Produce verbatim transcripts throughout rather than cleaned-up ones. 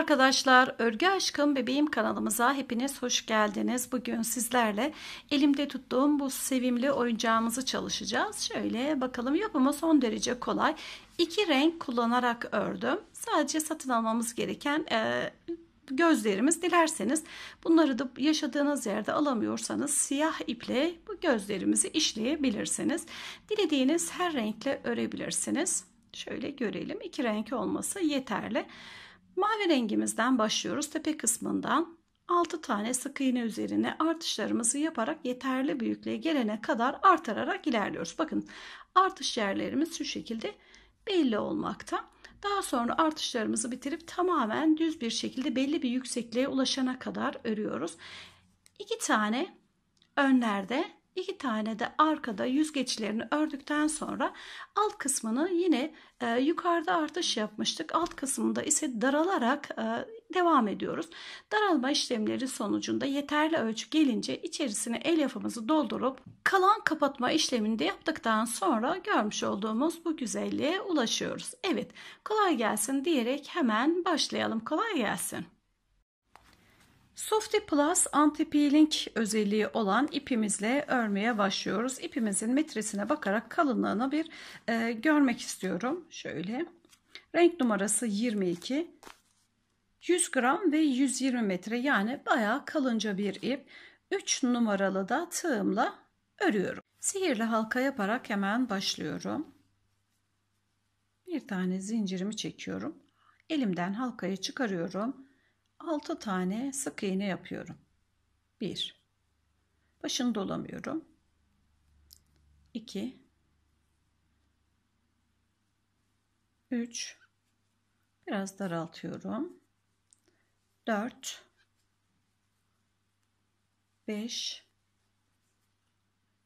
Arkadaşlar, Örgü Aşkım Bebeğim kanalımıza hepiniz hoş geldiniz. Bugün sizlerle elimde tuttuğum bu sevimli oyuncağımızı çalışacağız. Şöyle bakalım, yapımı son derece kolay. İki renk kullanarak ördüm. Sadece satın almamız gereken e, gözlerimiz, dilerseniz bunları da yaşadığınız yerde alamıyorsanız siyah iple bu gözlerimizi işleyebilirsiniz. Dilediğiniz her renkle örebilirsiniz. Şöyle görelim, iki renk olması yeterli. Mavi rengimizden başlıyoruz. Tepe kısmından altı tane sık iğne üzerine artışlarımızı yaparak yeterli büyüklüğe gelene kadar artırarak ilerliyoruz. Bakın, artış yerlerimiz şu şekilde belli olmakta. Daha sonra artışlarımızı bitirip tamamen düz bir şekilde belli bir yüksekliğe ulaşana kadar örüyoruz. İki tane önlerde, iki tane de arkada yüzgeçlerini ördükten sonra alt kısmını yine e, yukarıda artış yapmıştık. Alt kısmında ise daralarak e, devam ediyoruz. Daralma işlemleri sonucunda yeterli ölçü gelince içerisine elyafımızı doldurup kalan kapatma işlemini de yaptıktan sonra görmüş olduğumuz bu güzelliğe ulaşıyoruz. Evet, kolay gelsin diyerek hemen başlayalım. Kolay gelsin. Softy Plus anti-peeling özelliği olan ipimizle örmeye başlıyoruz. İpimizin metresine bakarak kalınlığını bir e, görmek istiyorum. Şöyle, renk numarası yirmi iki, yüz gram ve yüz yirmi metre, yani bayağı kalınca bir ip. üç numaralı da tığımla örüyorum. Sihirli halka yaparak hemen başlıyorum. Bir tane zincirimi çekiyorum. Elimden halkayı çıkarıyorum. altı tane sık iğne yapıyorum. bir. Başını dolamıyorum. iki. üç. Biraz daraltıyorum. dört. beş.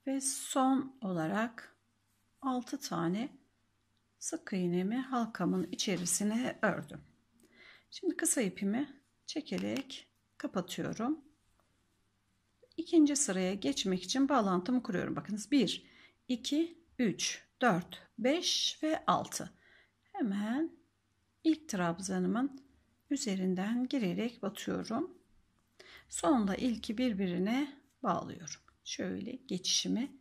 Ve son olarak altı tane sık iğnemi halkamın içerisine ördüm. Şimdi kısa ipimi çekerek kapatıyorum. İkinci sıraya geçmek için bağlantımı kuruyorum. Bakınız, bir, iki, üç, dört, beş ve altı. Hemen ilk trabzanımın üzerinden girerek batıyorum. Sonunda ilki birbirine bağlıyorum. Şöyle geçişimi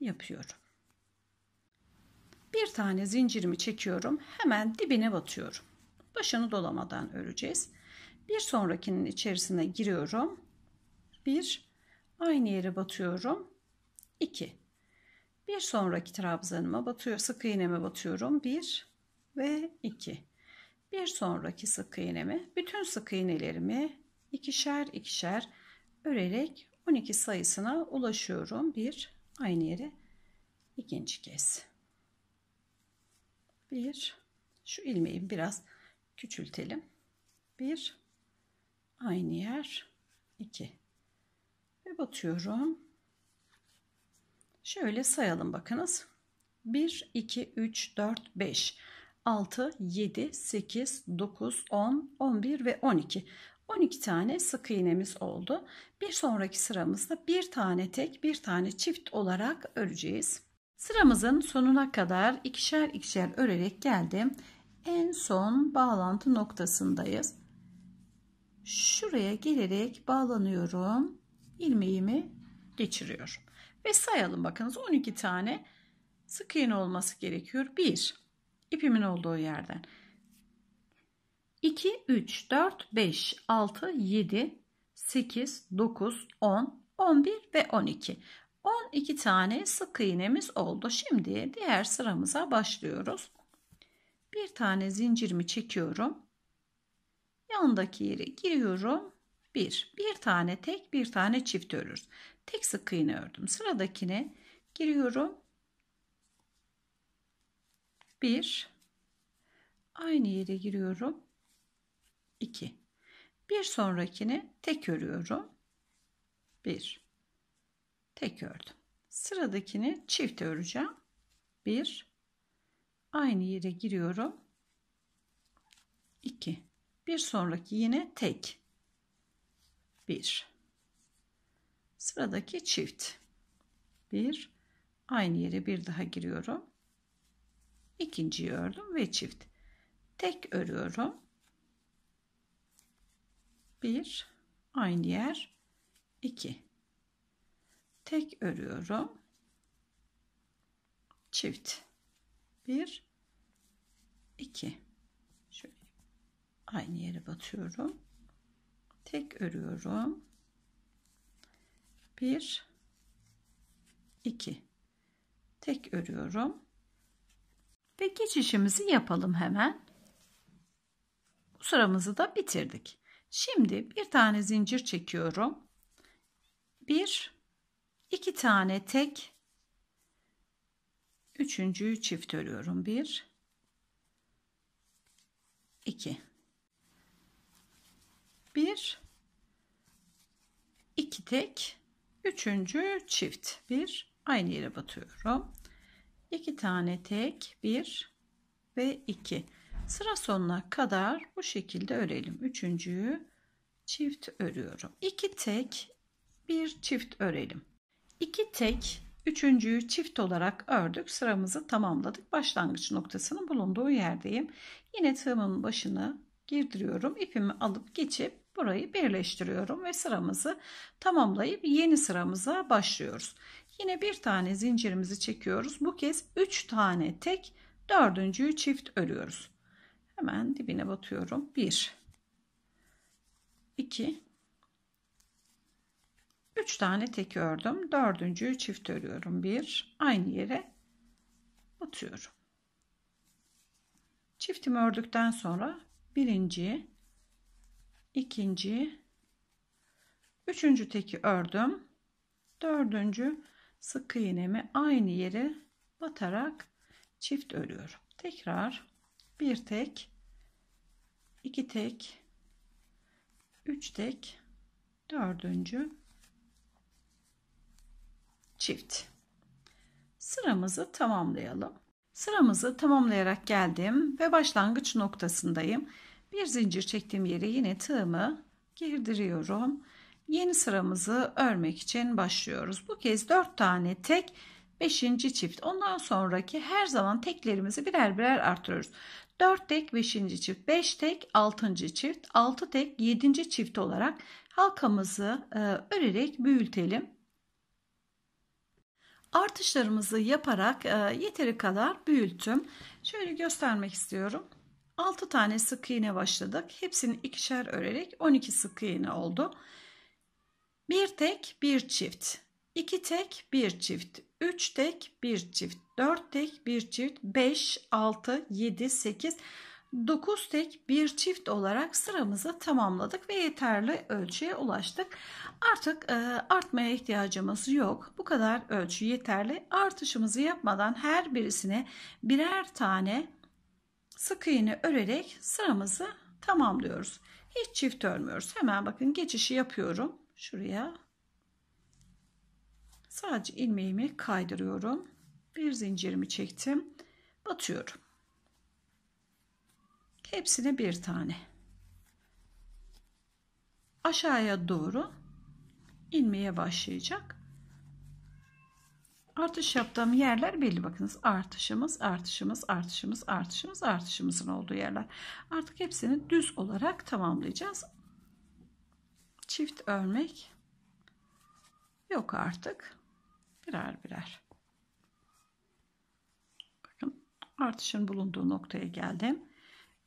yapıyorum. Bir tane zincirimi çekiyorum. Hemen dibine batıyorum. Başını dolamadan öreceğiz. Bir sonrakinin içerisine giriyorum. bir. Aynı yere batıyorum. iki. Bir sonraki trabzanıma batıyor, sık iğneme batıyorum. bir ve iki. Bir sonraki sık iğneme, bütün sık iğnelerimi ikişer ikişer örerek on iki sayısına ulaşıyorum. bir. Aynı yere ikinci kez. bir. Şu ilmeği biraz küçültelim. bir. Aynı yer. iki ve batıyorum. Şöyle sayalım, bakınız. bir, iki, üç, dört, beş, altı, yedi, sekiz, dokuz, on, on bir ve on iki. on iki tane sık iğnemiz oldu. Bir sonraki sıramızda bir tane tek, bir tane çift olarak öreceğiz. Sıramızın sonuna kadar ikişer ikişer örerek geldim. En son bağlantı noktasındayız. Şuraya gelerek bağlanıyorum. İlmeğimi geçiriyorum. Ve sayalım, bakınız, on iki tane sık iğne olması gerekiyor. bir. İpimin olduğu yerden. iki, üç, dört, beş, altı, yedi, sekiz, dokuz, on, on bir ve on iki. on iki tane sık iğnemiz oldu. Şimdi diğer sıramıza başlıyoruz. Bir tane zincirimi çekiyorum. Yandaki yere giriyorum. bir. Bir tane tek, bir tane çift örüyoruz. Tek sık iğne ördüm. Sıradakine giriyorum. bir. Aynı yere giriyorum. iki. Bir sonrakine tek örüyorum. bir. Tek ördüm. Sıradakini çift öreceğim. bir. Aynı yere giriyorum. iki. Bir sonraki yine tek. bir. Sıradaki çift. bir. Aynı yere bir daha giriyorum. İkinciyi ördüm ve çift. Tek örüyorum. bir, aynı yer iki. Tek örüyorum. Çift bir, iki. Şöyle aynı yere batıyorum. Tek örüyorum. bir, iki. Tek örüyorum. Ve geçişimizi yapalım hemen. Bu sıramızı da bitirdik. Şimdi bir tane zincir çekiyorum. bir, iki tane tek, üçüncüyü çift örüyorum. bir, iki. bir, iki tek, üçüncü çift. bir, aynı yere batıyorum. iki tane tek, bir ve iki. Sıra sonuna kadar bu şekilde örelim. Üçüncüyü çift örüyorum. iki tek, bir çift örelim. iki tek, üçüncüyü çift olarak ördük. Sıramızı tamamladık. Başlangıç noktasının bulunduğu yerdeyim. Yine tığımın başını girdiriyorum. İpimi alıp geçip burayı birleştiriyorum ve sıramızı tamamlayıp yeni sıramıza başlıyoruz. Yine bir tane zincirimizi çekiyoruz. Bu kez üç tane tek, dördüncüyü çift örüyoruz. Hemen dibine batıyorum. bir, iki, üç tane tek ördüm. dördüncüyü çift örüyorum. bir, aynı yere batıyorum. Çiftimi ördükten sonra birinci, ikinci, üçüncü teki ördüm. dördüncü sık iğnemi aynı yere batarak çift örüyorum. Tekrar bir tek, iki tek, üç tek, dördüncü çift. Sıramızı tamamlayalım. Sıramızı tamamlayarak geldim ve başlangıç noktasındayım. Bir zincir çektiğim yere yine tığımı girdiriyorum. Yeni sıramızı örmek için başlıyoruz. Bu kez dört tane tek, beşinci çift. Ondan sonraki her zaman teklerimizi birer birer artırıyoruz. dört tek, beşinci çift, beş tek, altıncı çift, altı tek, yedinci çift olarak halkamızı örerek büyütelim. Artışlarımızı yaparak yeteri kadar büyüttüm. Şöyle göstermek istiyorum. altı tane sık iğne başladık. Hepsini ikişer örerek on iki sık iğne oldu. bir tek, bir çift. iki tek, bir çift. üç tek, bir çift. dört tek, bir çift. beş, altı, yedi, sekiz, dokuz tek, bir çift olarak sıramızı tamamladık ve yeterli ölçüye ulaştık. Artık e, artmaya ihtiyacımız yok. Bu kadar ölçü yeterli. Artışımızı yapmadan her birisine birer tane sık iğne örerek sıramızı tamamlıyoruz. Hiç çift örmüyoruz. Hemen bakın geçişi yapıyorum. Şuraya sadece ilmeğimi kaydırıyorum. Bir zincirimi çektim. Batıyorum. Hepsine bir tane. Aşağıya doğru inmeye başlayacak. Artış yaptığım yerler belli. Bakınız artışımız, artışımız, artışımız, artışımız, artışımızın olduğu yerler. Artık hepsini düz olarak tamamlayacağız. Çift örmek yok artık. Birer birer. Bakın artışın bulunduğu noktaya geldim.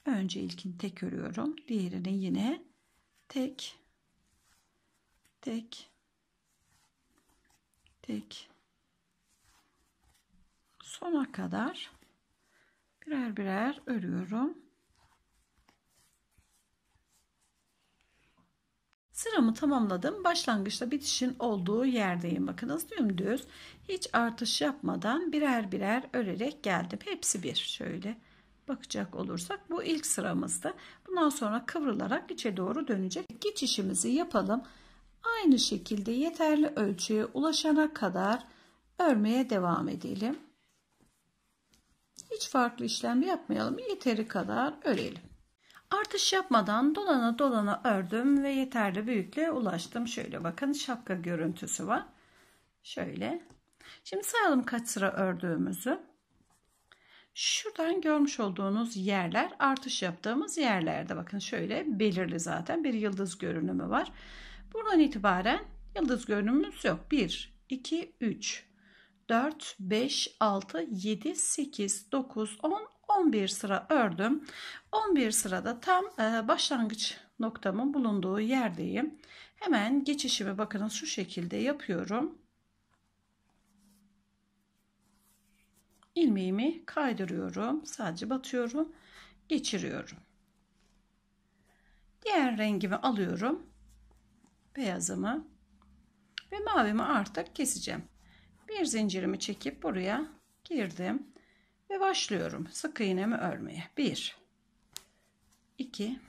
Önce ilkini tek örüyorum. Diğerini yine tek, tek, tek. Sona kadar birer birer örüyorum. Sıramı tamamladım. Başlangıçta bitişin olduğu yerdeyim. Bakınız dümdüz hiç artış yapmadan birer birer örerek geldim. Hepsi bir. Şöyle bakacak olursak bu ilk sıramızda. Bundan sonra kıvrılarak içe doğru dönecek. Geçişimizi yapalım. Aynı şekilde yeterli ölçüye ulaşana kadar örmeye devam edelim. Hiç farklı işlem yapmayalım. Yeteri kadar örelim. Artış yapmadan dolana dolana ördüm ve yeterli büyüklüğe ulaştım. Şöyle bakın şapka görüntüsü var. Şöyle. Şimdi sayalım kaç sıra ördüğümüzü. Şuradan görmüş olduğunuz yerler artış yaptığımız yerlerde. Bakın şöyle belirli zaten bir yıldız görünümü var. Buradan itibaren yıldız görünümümüz yok. bir, iki, üç, dört, beş, altı, yedi, sekiz, dokuz, on, on bir sıra ördüm. on bir sırada tam başlangıç noktamın bulunduğu yerdeyim. Hemen geçişimi bakın şu şekilde yapıyorum. İlmeğimi kaydırıyorum, sadece batıyorum, geçiriyorum. Diğer rengimi alıyorum, beyazımı ve mavimi artık keseceğim. Bir zincirimi çekip buraya girdim ve başlıyorum sık iğnemi örmeye. Bir iki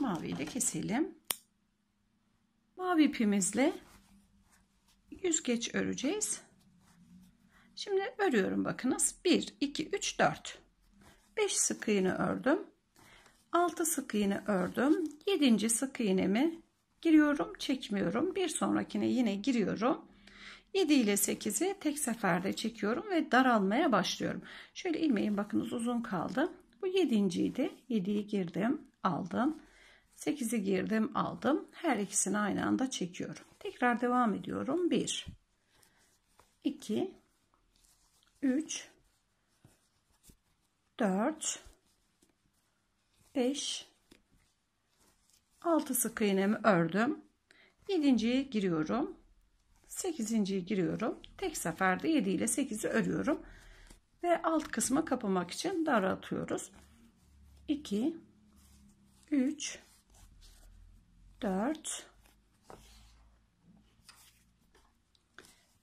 maviyi de keselim. Mavi ipimizle yüzgeç öreceğiz. Şimdi örüyorum, bakınız. bir, iki, üç, dört. beş sık iğne ördüm. altı sık iğne ördüm. yedinci sık iğnemi giriyorum, çekmiyorum. Bir sonrakine yine giriyorum. yedi ile sekizi tek seferde çekiyorum ve daralmaya başlıyorum. Şöyle ilmeğim bakınız uzun kaldı. Bu yedinciydi. yediyi girdim, aldım. sekizi girdim, aldım. Her ikisini aynı anda çekiyorum. Tekrar devam ediyorum. bir, iki, üç, dört, beş, altı sık iğnemi ördüm. yedinciye giriyorum. sekizinciye giriyorum. Tek seferde yedi ile sekizi örüyorum. Ve alt kısmı kapamak için daraltıyoruz. iki, üç, dört,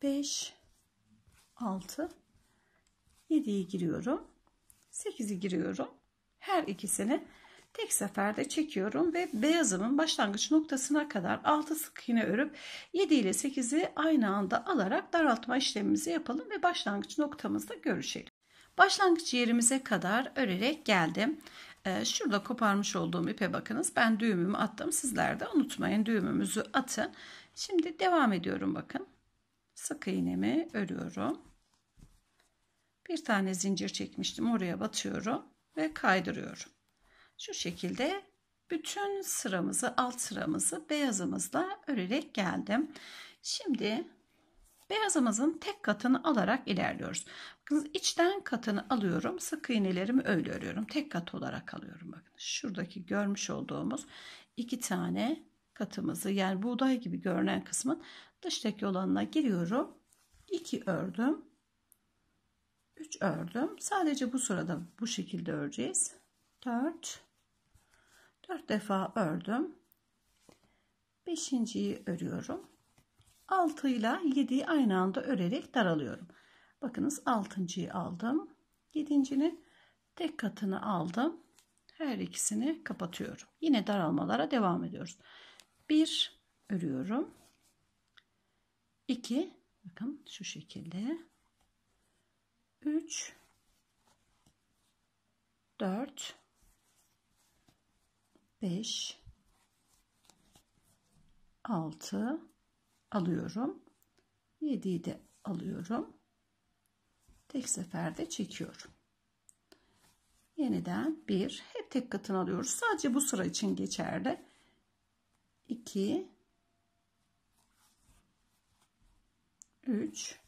beş, altı. yediyi giriyorum, sekizi giriyorum, her ikisini tek seferde çekiyorum ve beyazımın başlangıç noktasına kadar altı sık iğne örüp yedi ile sekizi aynı anda alarak daraltma işlemimizi yapalım ve başlangıç noktamızda görüşelim. Başlangıç yerimize kadar örerek geldim. Ee, şurada koparmış olduğum ipe bakınız, ben düğümümü attım, sizler de unutmayın düğümümüzü atın. Şimdi devam ediyorum, bakın sık iğnemi örüyorum. Bir tane zincir çekmiştim, oraya batıyorum ve kaydırıyorum. Şu şekilde bütün sıramızı, alt sıramızı beyazımızla örerek geldim. Şimdi beyazımızın tek katını alarak ilerliyoruz. Bakınız içten katını alıyorum, sık iğnelerimi öyle örüyorum, tek kat olarak alıyorum. Bakın şuradaki görmüş olduğumuz iki tane katımızı, yani buğday gibi görünen kısmın dıştaki olanına giriyorum, iki ördüm, üç ördüm. Sadece bu sırada bu şekilde öreceğiz. dört dört defa ördüm. beşinciyi örüyorum. altı ile yediyi aynı anda örerek daralıyorum. Bakınız altıncıyı aldım. yedincinin tek katını aldım. Her ikisini kapatıyorum. Yine daralmalara devam ediyoruz. bir örüyorum. iki bakın şu şekilde. üç, dört, beş, altı alıyorum. yediyi de alıyorum. Tek seferde çekiyorum. Yeniden bir, hep tek katını alıyoruz. Sadece bu sıra için geçerli. iki, üç,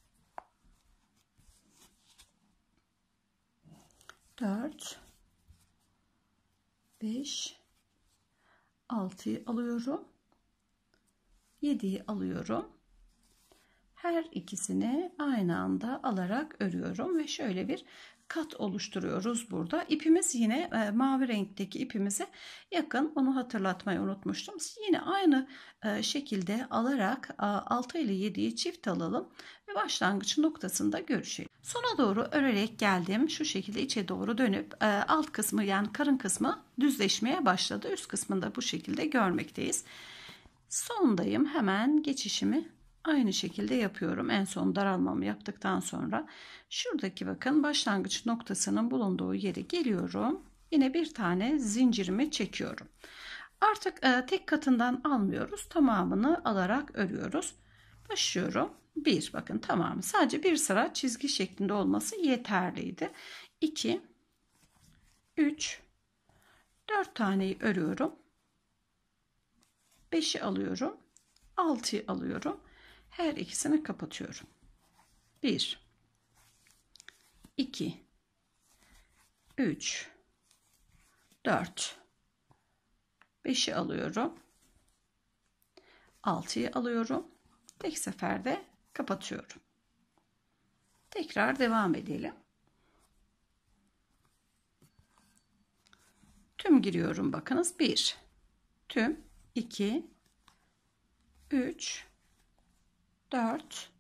dört, beş, altıyı alıyorum. yediyi alıyorum. Her ikisini aynı anda alarak örüyorum ve şöyle bir kat oluşturuyoruz burada. İpimiz yine e, mavi renkteki ipimize yakın. Onu hatırlatmayı unutmuştum. Yine aynı e, şekilde alarak e, altı ile yediyi çift alalım ve başlangıç noktasında görüşelim. Sona doğru örerek geldim. Şu şekilde içe doğru dönüp e, alt kısmı, yani karın kısmı düzleşmeye başladı. Üst kısmında bu şekilde görmekteyiz. Sondayım. Hemen geçişimi aynı şekilde yapıyorum. En son daralmamı yaptıktan sonra şuradaki bakın başlangıç noktasının bulunduğu yere geliyorum. Yine bir tane zincirimi çekiyorum. Artık e, tek katından almıyoruz. Tamamını alarak örüyoruz. Başlıyorum. bir, bakın tamamı sadece bir sıra çizgi şeklinde olması yeterliydi. iki üç dört taneyi örüyorum, beşi alıyorum, altıyı alıyorum, her ikisini kapatıyorum. Bir iki üç dört beşi alıyorum, altıyı alıyorum, tek seferde kapatıyorum. Tekrar devam edelim. Tüm giriyorum, bakınız bir tüm, iki üç dört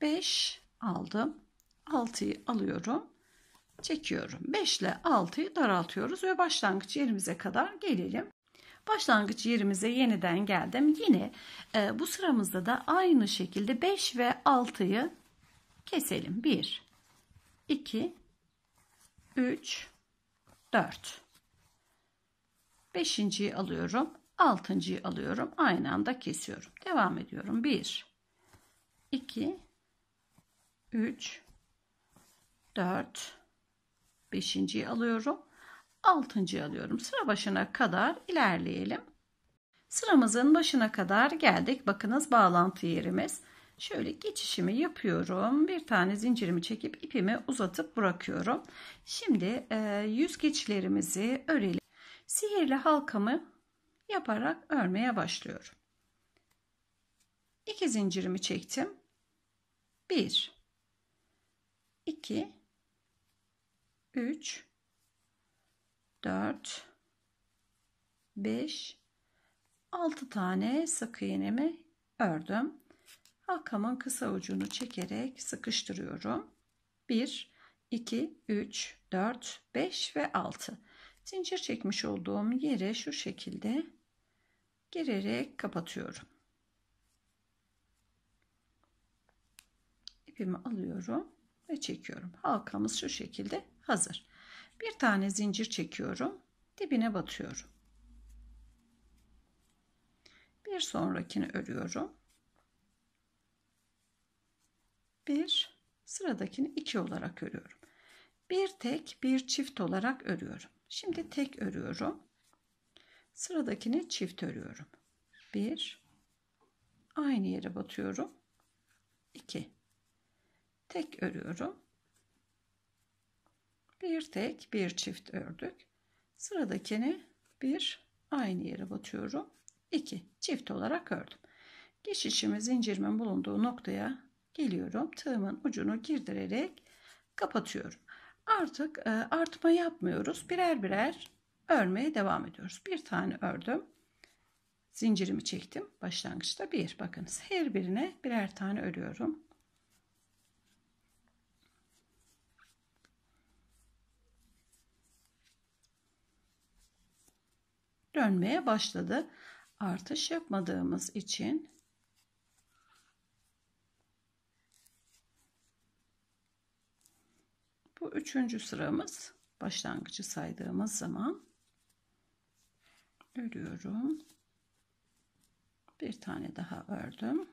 beş aldım, altıyı alıyorum, çekiyorum. beş ile altıyı daraltıyoruz ve başlangıç yerimize kadar gelelim. Başlangıç yerimize yeniden geldim. Yine e, bu sıramızda da aynı şekilde beş ve altıyı keselim. bir iki üç dört beşinciyi alıyorum, altıncıyı alıyorum, aynı anda kesiyorum. Devam ediyorum. bir iki üç dört beşinciyi alıyorum, altıncıyı alıyorum. Sıra başına kadar ilerleyelim. Sıramızın başına kadar geldik. Bakınız bağlantı yerimiz. Şöyle geçişimi yapıyorum. Bir tane zincirimi çekip ipimi uzatıp bırakıyorum. Şimdi e, yüzgeçlerimizi örelim. Sihirli halkamı yaparak örmeye başlıyorum. iki zincirimi çektim. bir iki üç dört beş altı tane sık iğnemi ördüm. Halkamın kısa ucunu çekerek sıkıştırıyorum. bir iki üç dört beş ve altı. Zincir çekmiş olduğum yere şu şekilde girerek kapatıyorum. İpimi alıyorum ve çekiyorum. Halkamız şu şekilde hazır. Bir tane zincir çekiyorum, dibine batıyorum. Bir sonrakini örüyorum. Bir sıradakini iki olarak örüyorum. Bir tek, bir çift olarak örüyorum. Şimdi tek örüyorum. Sıradakini çift örüyorum. Bir aynı yere batıyorum. iki tek örüyorum. Bir tek, bir çift ördük. Sıradakini bir aynı yere batıyorum. iki çift olarak ördüm. Geçişimi zincirimin bulunduğu noktaya geliyorum. Tığımın ucunu girdirerek kapatıyorum. Artık e, artma yapmıyoruz. Birer birer örmeye devam ediyoruz. Bir tane ördüm. Zincirimi çektim. Başlangıçta bir. Bakınız her birine birer tane örüyorum. Dönmeye başladı. Artış yapmadığımız için bu üçüncü sıramız, başlangıcı saydığımız zaman örüyorum. Bir tane daha ördüm.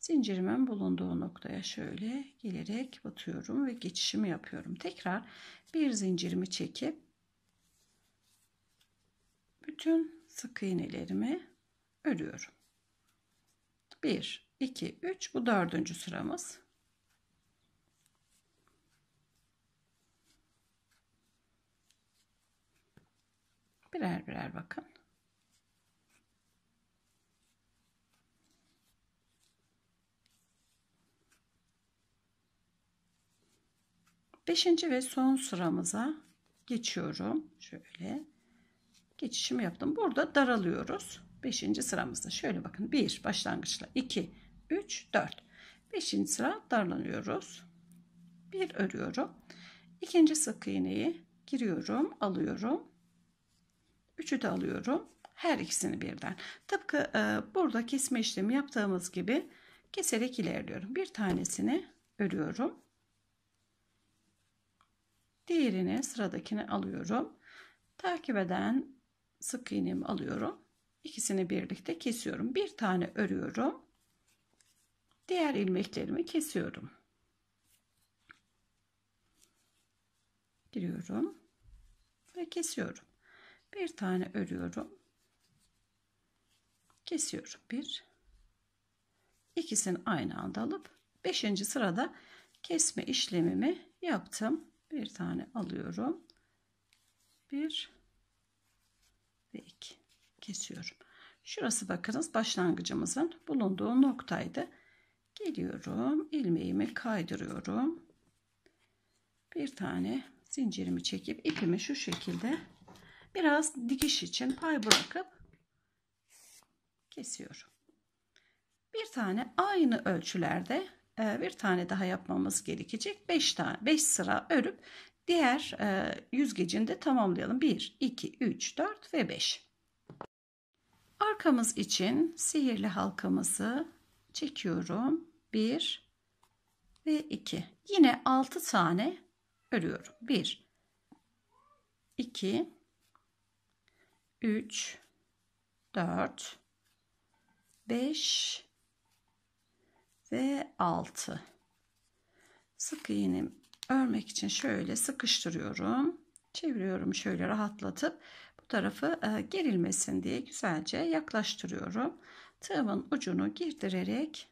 Zincirimin bulunduğu noktaya şöyle gelerek batıyorum ve geçişimi yapıyorum. Tekrar bir zincirimi çekip bütün sık iğnelerimi örüyorum. bir iki üç bu dördüncü sıramız. Birer birer bakın. Beşinci ve son sıramıza geçiyorum. Şöyle geçişimi yaptım. Burada daralıyoruz. Beşinci sıramızda şöyle bakın. Bir başlangıçla iki üç dört. Beşinci sıra darlanıyoruz. Bir örüyorum. İkinci sık iğneyi giriyorum, alıyorum. Üçü de alıyorum. Her ikisini birden. Tıpkı e, burada kesme işlemi yaptığımız gibi keserek ilerliyorum. Bir tanesini örüyorum. Diğerini, sıradakini alıyorum. Takip eden sık iğnemi alıyorum. İkisini birlikte kesiyorum. Bir tane örüyorum. diğer ilmeklerimi kesiyorum. Giriyorum ve kesiyorum. Bir tane örüyorum. Kesiyorum. Bir. İkisini aynı anda alıp beşinci sırada kesme işlemimi yaptım. Bir tane alıyorum. Bir ve iki. Kesiyorum. Şurası bakınız başlangıcımızın bulunduğu noktaydı. Geliyorum. İlmeğimi kaydırıyorum. Bir tane zincirimi çekip ipimi şu şekilde biraz dikiş için pay bırakıp kesiyorum. Bir tane aynı ölçülerde bir tane daha yapmamız gerekecek. beş tane beş sıra örüp diğer yüzgecini de tamamlayalım. bir, iki, üç, dört ve beş. Arkamız için sihirli halkamızı çekiyorum. bir ve iki. Yine altı tane örüyorum. bir, iki, üç, dört, beş ve altı. Sık iğnemi örmek için şöyle sıkıştırıyorum. Çeviriyorum şöyle rahatlatıp bu tarafı gerilmesin diye güzelce yaklaştırıyorum. Tığımın ucunu girdirerek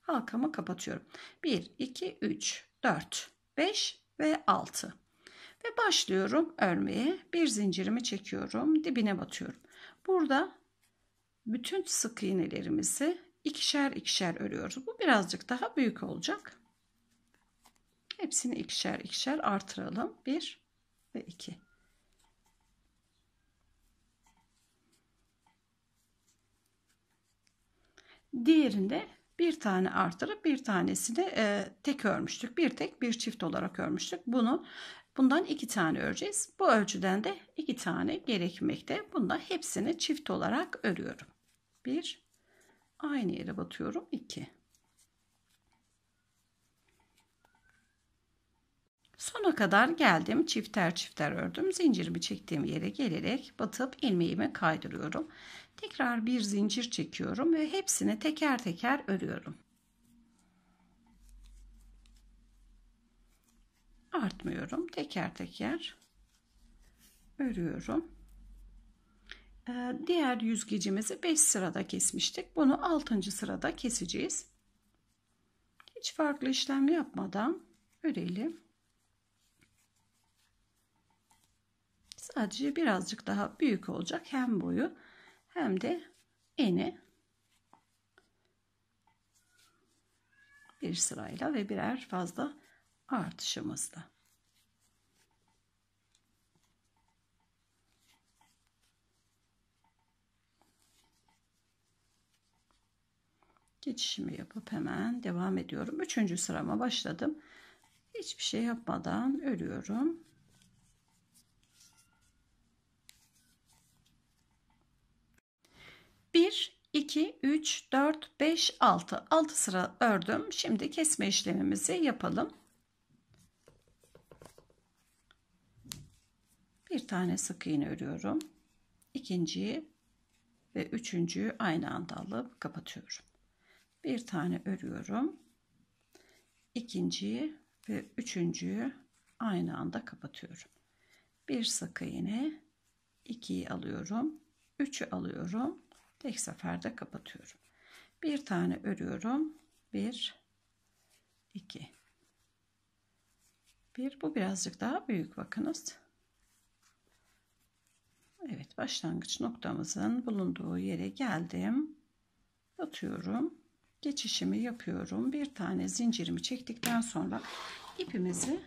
halkamı kapatıyorum. bir, iki, üç, dört, beş ve altı. Ve başlıyorum örmeye. Bir zincirimi çekiyorum. Dibine batıyorum. Burada bütün sık iğnelerimizi ikişer ikişer örüyoruz. Bu birazcık daha büyük olacak. Hepsini ikişer ikişer artıralım. bir ve iki. Diğerinde bir tane artırıp bir tanesini e, tek örmüştük. Bir tek bir çift olarak örmüştük. Bunu bundan iki tane öreceğiz. Bu ölçüden de iki tane gerekmekte. Bunda hepsini çift olarak örüyorum. bir, aynı yere batıyorum. iki. Sona kadar geldim. Çifter çifter ördüm. Zincirimi çektiğim yere gelerek batıp ilmeğimi kaydırıyorum. Tekrar bir zincir çekiyorum ve hepsini teker teker örüyorum. Artmıyorum. Teker teker örüyorum. Ee, diğer yüzgecimizi beş sırada kesmiştik. Bunu altıncı sırada keseceğiz. Hiç farklı işlem yapmadan örelim. Sadece birazcık daha büyük olacak. Hem boyu hem de eni. Bir sırayla ve birer fazla artışımızda. Geçişimi yapıp hemen devam ediyorum. Üçüncü sırama başladım. Hiçbir şey yapmadan örüyorum. bir, iki, üç, dört, beş, altı. altı sıra ördüm. Şimdi kesme işlemimizi yapalım. Bir tane sık iğne örüyorum. İkinciyi ve üçüncüyü aynı anda alıp kapatıyorum. Bir tane örüyorum. İkinciyi ve üçüncüyü aynı anda kapatıyorum. Bir sık iğne, ikiyi alıyorum, üçü alıyorum. Tek seferde kapatıyorum. Bir tane örüyorum. bir, iki. bir bu birazcık daha büyük bakınız. Evet, başlangıç noktamızın bulunduğu yere geldim. Batıyorum. Geçişimi yapıyorum. Bir tane zincirimi çektikten sonra ipimizi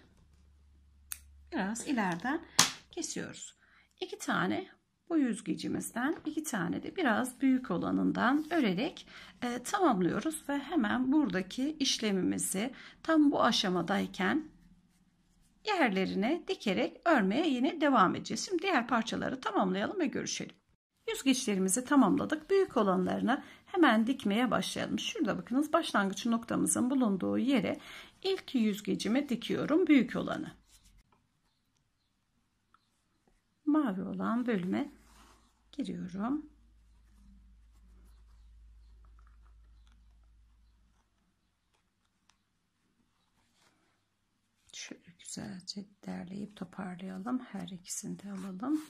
biraz ileriden kesiyoruz. İki tane bu yüzgecimizden, iki tane de biraz büyük olanından örerek e, tamamlıyoruz ve hemen buradaki işlemimizi tam bu aşamadayken yerlerine dikerek örmeye yine devam edeceğiz. Şimdi diğer parçaları tamamlayalım ve görüşelim. Yüzgeçlerimizi tamamladık. Büyük olanlarını hemen dikmeye başlayalım. Şurada bakınız başlangıç noktamızın bulunduğu yere ilk yüzgecime dikiyorum büyük olanı. Mavi olan bölüme giriyorum. güzelce derleyip toparlayalım. Her ikisini de alalım.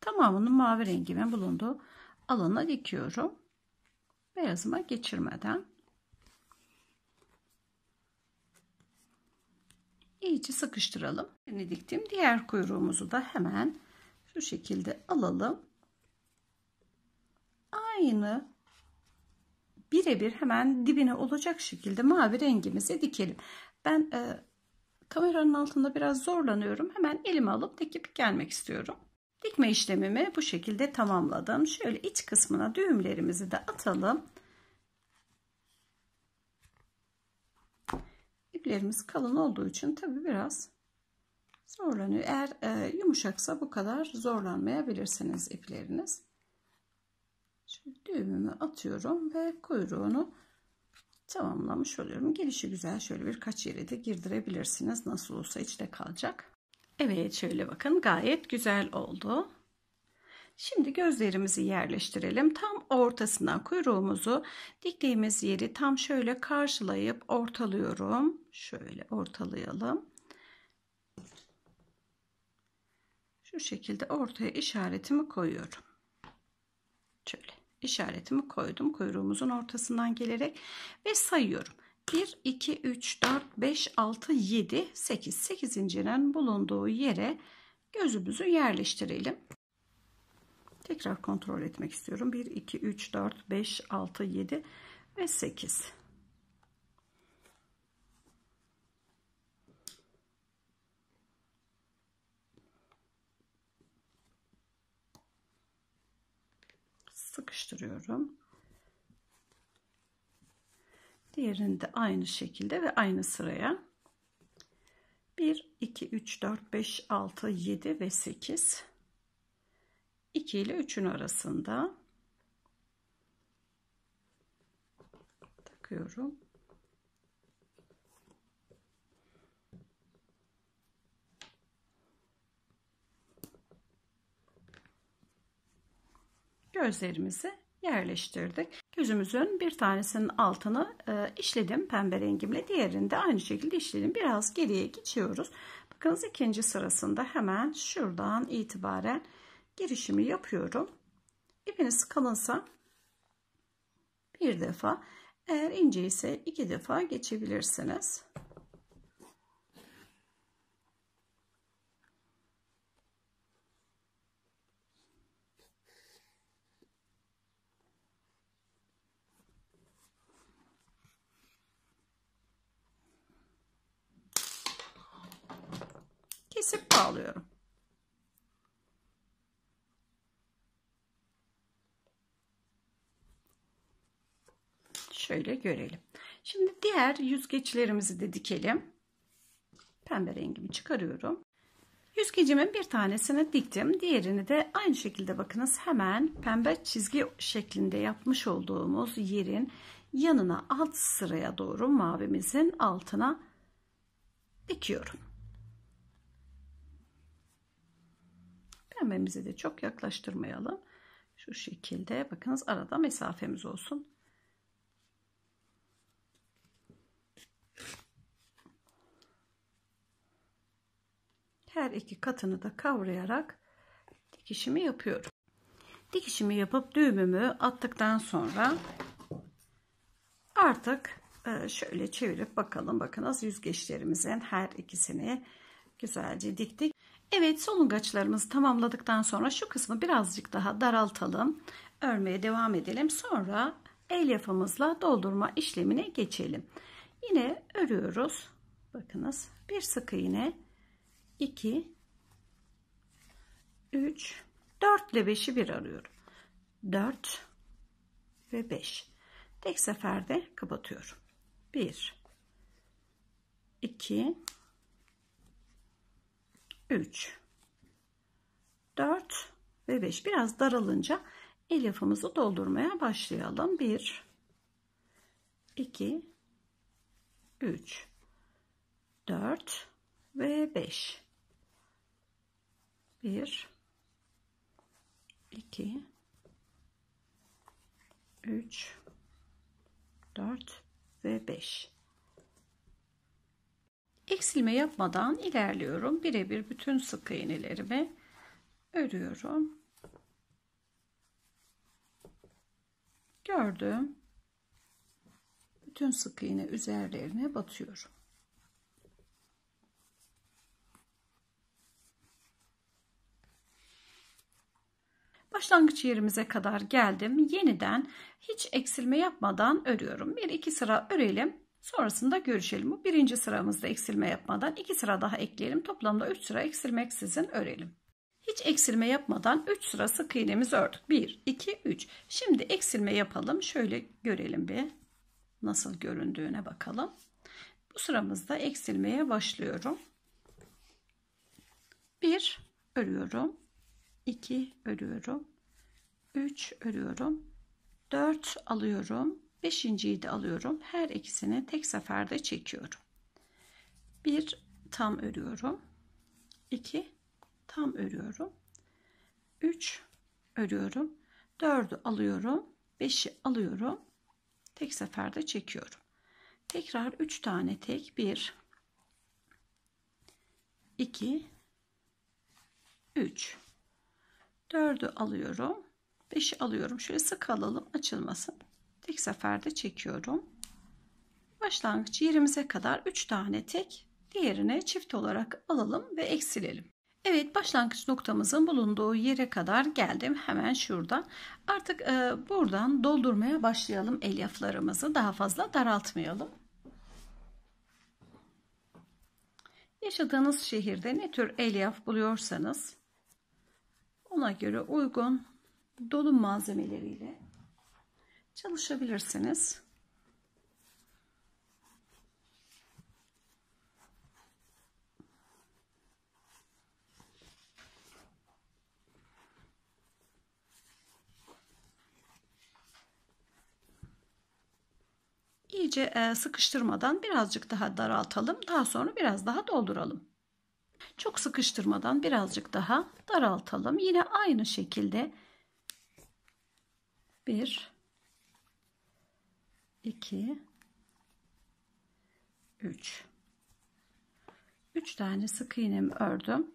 Tamamının mavi rengimin bulunduğu alana dikiyorum. Beyazıma geçirmeden. İyice sıkıştıralım. Şimdi diktiğim diğer kuyruğumuzu da hemen şu şekilde alalım. Aynı birebir hemen dibine olacak şekilde mavi rengimizi dikelim. Ben e, kameranın altında biraz zorlanıyorum. Hemen elime alıp dikip gelmek istiyorum. Dikme işlemimi bu şekilde tamamladım. Şöyle iç kısmına düğümlerimizi de atalım. İplerimiz kalın olduğu için tabi biraz zorlanıyor. Eğer e, yumuşaksa bu kadar zorlanmayabilirsiniz ipleriniz. Şöyle düğümümü atıyorum ve kuyruğunu tamamlamış oluyorum. Gelişi güzel şöyle birkaç yere de girdirebilirsiniz. Nasıl olsa içte kalacak. Evet, şöyle bakın, gayet güzel oldu. Şimdi gözlerimizi yerleştirelim. Tam ortasından kuyruğumuzu diktiğimiz yeri tam şöyle karşılayıp ortalıyorum. Şöyle ortalayalım. Şu şekilde ortaya işaretimi koyuyorum. Şöyle işaretimi koydum kuyruğumuzun ortasından gelerek ve sayıyorum. bir, iki, üç, dört, beş, altı, yedi, sekiz. sekiz incirin bulunduğu yere gözümüzü yerleştirelim. Tekrar kontrol etmek istiyorum. bir, iki, üç, dört, beş, altı, yedi ve sekiz. Sıkıştırıyorum. Diğerini de aynı şekilde ve aynı sıraya bir, iki, üç, dört, beş, altı, yedi ve sekiz, iki ile üçün arasında takıyorum. Gözlerimizi yerleştirdik. Gözümüzün bir tanesinin altını e, işledim pembe rengimle. Diğerini de aynı şekilde işledim. Biraz geriye geçiyoruz. Bakınız ikinci sırasında hemen şuradan itibaren girişimi yapıyorum. İpiniz kalınsa bir defa, eğer ince ise iki defa geçebilirsiniz. Kesip bağlıyorum. Şöyle görelim. Şimdi diğer yüzgeçlerimizi de dikelim. Pembe rengimi çıkarıyorum. Yüzgecimin bir tanesini diktim. Diğerini de aynı şekilde bakınız hemen pembe çizgi şeklinde yapmış olduğumuz yerin yanına, alt sıraya doğru mavimizin altına dikiyorum. Pembemizi de çok yaklaştırmayalım. Şu şekilde bakınız, arada mesafemiz olsun. Her iki katını da kavrayarak dikişimi yapıyorum. Dikişimi yapıp düğümümü attıktan sonra artık şöyle çevirip bakalım. Bakınız yüzgeçlerimizin her ikisini güzelce diktik. Evet, solungaçlarımızı tamamladıktan sonra şu kısmı birazcık daha daraltalım. Örmeye devam edelim. Sonra el yapımızla doldurma işlemine geçelim. Yine örüyoruz. Bakınız bir sık iğne iki, üç, dört ile beşi bir arıyorum. dört ve beş. Tek seferde kapatıyorum. bir, iki, üç, dört ve beş. Biraz daralınca elyafımızı doldurmaya başlayalım. bir, iki, üç, dört ve beş. bir, iki, üç, dört ve beş. Eksilme yapmadan ilerliyorum. Birebir bütün sık iğnelerimi örüyorum. Gördüm. Bütün sık iğne üzerlerine batıyorum. Başlangıç yerimize kadar geldim. Yeniden hiç eksilme yapmadan örüyorum. Bir iki sıra örelim. Sonrasında görüşelim. Bu birinci sıramızda eksilme yapmadan iki sıra daha ekleyelim. Toplamda üç sıra eksilmeksizin örelim. Hiç eksilme yapmadan üç sıra sık iğnemizi ördük. bir, iki, üç. Şimdi eksilme yapalım. Şöyle görelim bir nasıl göründüğüne bakalım. Bu sıramızda eksilmeye başlıyorum. bir örüyorum. iki örüyorum. üç örüyorum. dört alıyorum. beşinciyi de alıyorum. Her ikisini tek seferde çekiyorum. bir tam örüyorum. iki tam örüyorum. üç örüyorum. dördü alıyorum. beşi alıyorum. Tek seferde çekiyorum. Tekrar üç tane tek. bir, iki, üç. dördü alıyorum. beşi alıyorum. Şöyle sık alalım, açılmasın. Tek seferde çekiyorum. Başlangıç yerimize kadar üç tane tek, diğerine çift olarak alalım ve eksilelim. Evet, başlangıç noktamızın bulunduğu yere kadar geldim. Hemen şuradan. Artık e, buradan doldurmaya başlayalım elyaflarımızı. Daha fazla daraltmayalım. Yaşadığınız şehirde ne tür elyaf buluyorsanız ona göre uygun dolum malzemeleriyle çalışabilirsiniz. İyice sıkıştırmadan birazcık daha daraltalım. Daha sonra biraz daha dolduralım. Çok sıkıştırmadan birazcık daha daraltalım. Yine aynı şekilde bir, iki, üç. üç tane sık iğnemi ördüm.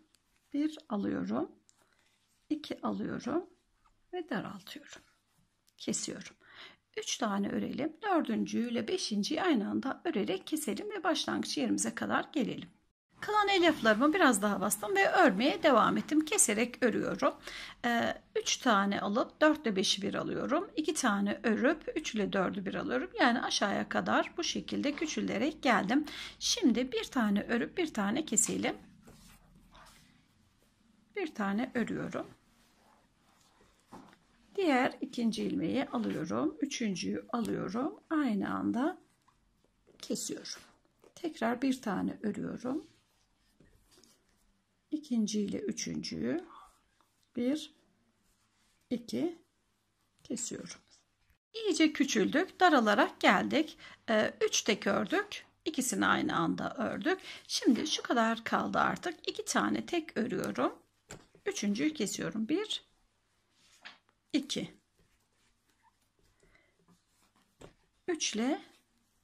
bir alıyorum. iki alıyorum ve daraltıyorum. Kesiyorum. üç tane örelim. dördüncü ile beşinciyi aynı anda örerek keselim ve başlangıç yerimize kadar gelelim. Kalan elyaflarımı biraz daha bastım ve örmeye devam ettim. Keserek örüyorum. üç tane alıp dört ile beşi bir alıyorum. iki tane örüp üç ile dördü bir alıyorum. Yani aşağıya kadar bu şekilde küçülerek geldim. Şimdi bir tane örüp bir tane keselim. bir tane örüyorum. Diğer ikinci ilmeği alıyorum. Üçüncüyü alıyorum. Aynı anda kesiyorum. Tekrar bir tane örüyorum. İkinci ile üçüncüyü bir, iki kesiyorum. İyice küçüldük. Daralarak geldik. üç tek ördük. İkisini aynı anda ördük. Şimdi şu kadar kaldı artık. iki tane tek örüyorum. Üçüncüyü kesiyorum. bir, iki, üç ile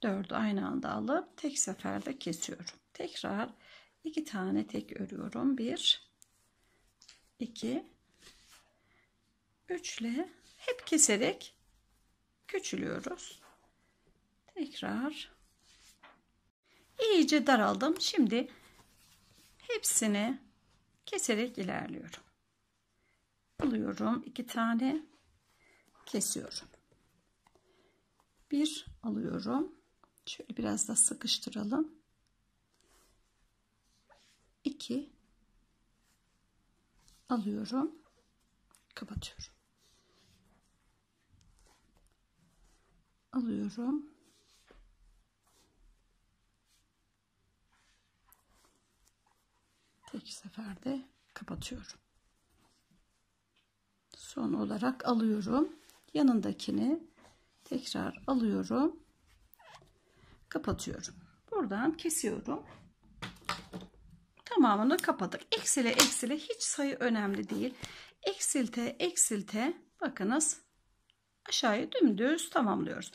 dördü aynı anda alıp tek seferde kesiyorum. Tekrar iki tane tek örüyorum. bir, iki, üç ile hep keserek küçülüyoruz. Tekrar iyice daraldım. Şimdi hepsini keserek ilerliyorum. Alıyorum, iki tane kesiyorum. bir alıyorum. Şöyle biraz da sıkıştıralım. iki alıyorum, kapatıyorum. Alıyorum. Tek seferde kapatıyorum. Son olarak alıyorum. Yanındakini tekrar alıyorum. Kapatıyorum. Buradan kesiyorum. Tamamını kapadık. Eksile eksile, hiç sayı önemli değil. Eksilte eksilte, bakınız aşağıya dümdüz tamamlıyoruz.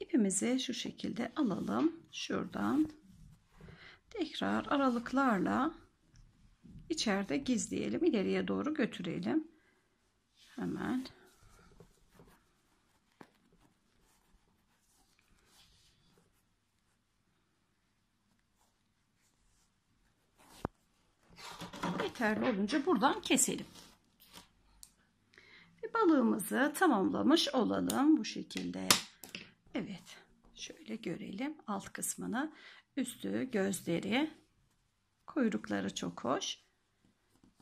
İpimizi şu şekilde alalım. Şuradan tekrar aralıklarla içeride gizleyelim. İleriye doğru götürelim. Hemen. Yeterli olunca buradan keselim. Ve balığımızı tamamlamış olalım bu şekilde. Evet. Şöyle görelim alt kısmını. Üstü, gözleri, kuyrukları çok hoş.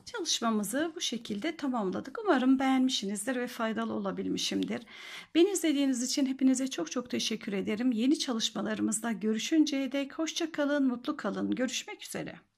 Çalışmamızı bu şekilde tamamladık. Umarım beğenmişsinizdir ve faydalı olabilmişimdir. Beni izlediğiniz için hepinize çok çok teşekkür ederim. Yeni çalışmalarımızda görüşünceye dek hoşça kalın, mutlu kalın. Görüşmek üzere.